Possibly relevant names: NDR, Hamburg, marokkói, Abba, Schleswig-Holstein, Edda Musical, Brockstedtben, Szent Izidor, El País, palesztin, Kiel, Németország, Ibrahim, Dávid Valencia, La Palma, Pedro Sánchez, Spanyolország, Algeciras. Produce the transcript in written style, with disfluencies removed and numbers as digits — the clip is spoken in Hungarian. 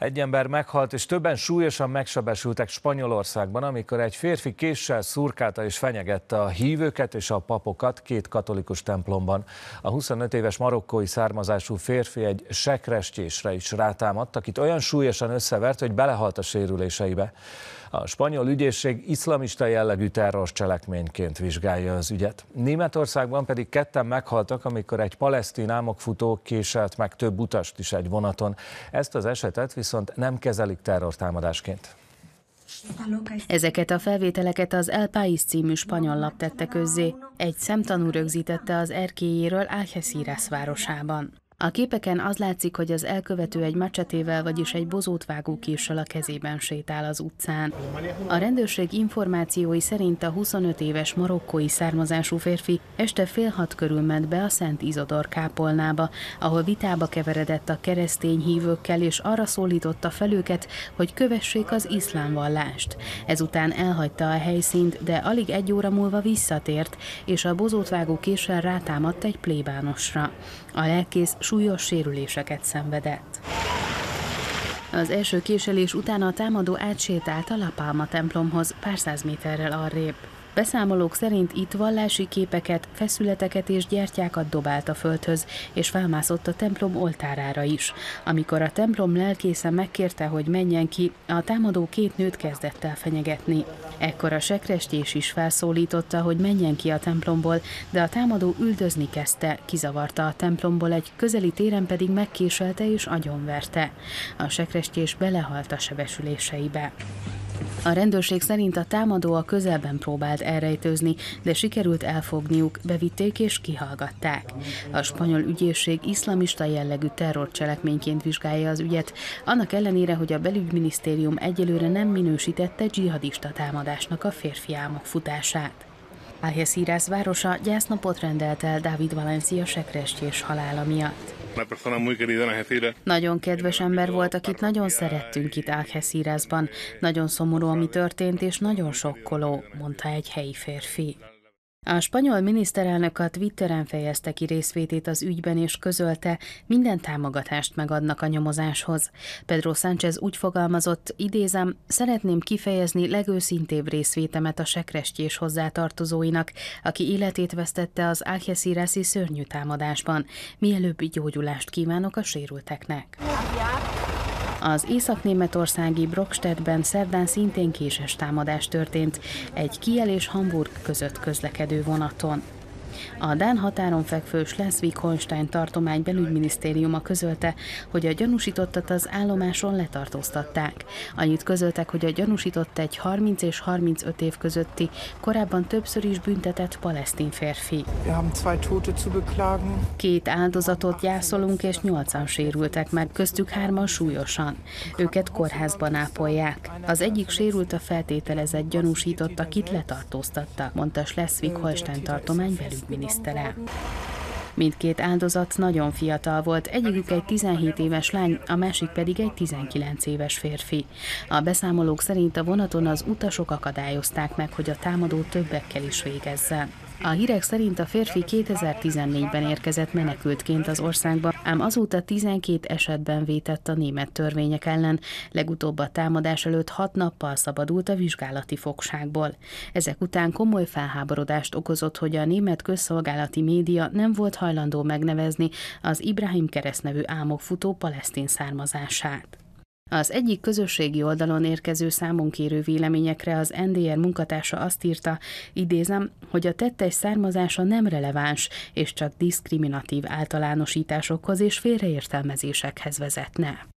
Egy ember meghalt és többen súlyosan megsebesültek Spanyolországban, amikor egy férfi késsel szurkálta és fenyegette a hívőket és a papokat két katolikus templomban. A 25 éves marokkói származású férfi egy sekrestyésre is rátámadt, akit olyan súlyosan összevert, hogy belehalt a sérüléseibe. A spanyol ügyészség iszlamista jellegű terrorcselekményként vizsgálja az ügyet. Németországban pedig ketten meghaltak, amikor egy palesztin álmokfutó késelt meg több utast is egy vonaton. Ezt az esetet viszont nem kezelik terrortámadásként. Ezeket a felvételeket az El País című spanyol lap tette közzé. Egy szemtanú rögzítette az erkélyéről Algeciras városában. A képeken az látszik, hogy az elkövető egy macsetével, vagyis egy bozótvágó késsel a kezében sétál az utcán. A rendőrség információi szerint a 25 éves marokkói származású férfi este 5:30 körül ment be a Szent Izidor kápolnába, ahol vitába keveredett a keresztény hívőkkel és arra szólította fel őket, hogy kövessék az iszlám vallást. Ezután elhagyta a helyszínt, de alig egy óra múlva visszatért, és a bozótvágó késsel rátámadt egy plébánosra. A lelkész súlyos sérüléseket szenvedett. Az első késelés után a támadó átsétált a La Palma templomhoz, pár száz méterrel arrébb. Beszámolók szerint itt vallási képeket, feszületeket és gyertyákat dobált a földhöz, és felmászott a templom oltárára is. Amikor a templom lelkésze megkérte, hogy menjen ki, a támadó két nőt kezdett el fenyegetni. Ekkor a sekrestyés is felszólította, hogy menjen ki a templomból, de a támadó üldözni kezdte, kizavarta a templomból, egy közeli téren pedig megkéselte és agyonverte. A sekrestyés belehalt a sebesüléseibe. A rendőrség szerint a támadó a közelben próbált elrejtőzni, de sikerült elfogniuk, bevitték és kihallgatták. A spanyol ügyészség iszlamista jellegű terrorcselekményként vizsgálja az ügyet, annak ellenére, hogy a belügyminisztérium egyelőre nem minősítette dzsihadista támadásnak a férfi álmokfutását. Algeciras városa gyásznapot rendelt el Dávid Valencia sekrestyés halála miatt. Nagyon kedves ember volt, akit nagyon szerettünk itt Algecirasban. Nagyon szomorú, ami történt, és nagyon sokkoló, mondta egy helyi férfi. A spanyol miniszterelnök a Twitteren fejezte ki részvétét az ügyben, és közölte, minden támogatást megadnak a nyomozáshoz. Pedro Sánchez úgy fogalmazott, idézem, szeretném kifejezni legőszintébb részvétemet a sekrestyés hozzátartozóinak, aki életét vesztette az algecirasi szörnyű támadásban. Mielőbbi gyógyulást kívánok a sérülteknek. Az észak-németországi Brockstedtben szerdán szintén késes támadás történt egy Kiel és Hamburg között közlekedő vonaton. A dán határon fekvő Schleswig-Holstein tartomány belügyminisztériuma közölte, hogy a gyanúsítottat az állomáson letartóztatták. Annyit közöltek, hogy a gyanúsított egy 30 és 35 év közötti, korábban többször is büntetett palesztin férfi. Két áldozatot gyászolunk és 8-an sérültek meg, köztük 3-an súlyosan. Őket kórházban ápolják. Az egyik sérült a feltételezett gyanúsított, akit letartóztattak, mondta Schleswig-Holstein tartomány belügyminisztere. Mindkét áldozat nagyon fiatal volt, egyikük egy 17 éves lány, a másik pedig egy 19 éves férfi. A beszámolók szerint a vonaton az utasok akadályozták meg, hogy a támadó többekkel is végezzen. A hírek szerint a férfi 2014-ben érkezett menekültként az országba, ám azóta 12 esetben vétett a német törvények ellen, legutóbb a támadás előtt 6 nappal szabadult a vizsgálati fogságból. Ezek után komoly felháborodást okozott, hogy a német közszolgálati média nem volt hajlandó megnevezni az Ibrahim keresztnevű álmokfutó palesztin származását. Az egyik közösségi oldalon érkező számonkérő véleményekre az NDR munkatársa azt írta, idézem, hogy a tettes származása nem releváns, és csak diszkriminatív általánosításokhoz és félreértelmezésekhez vezetne.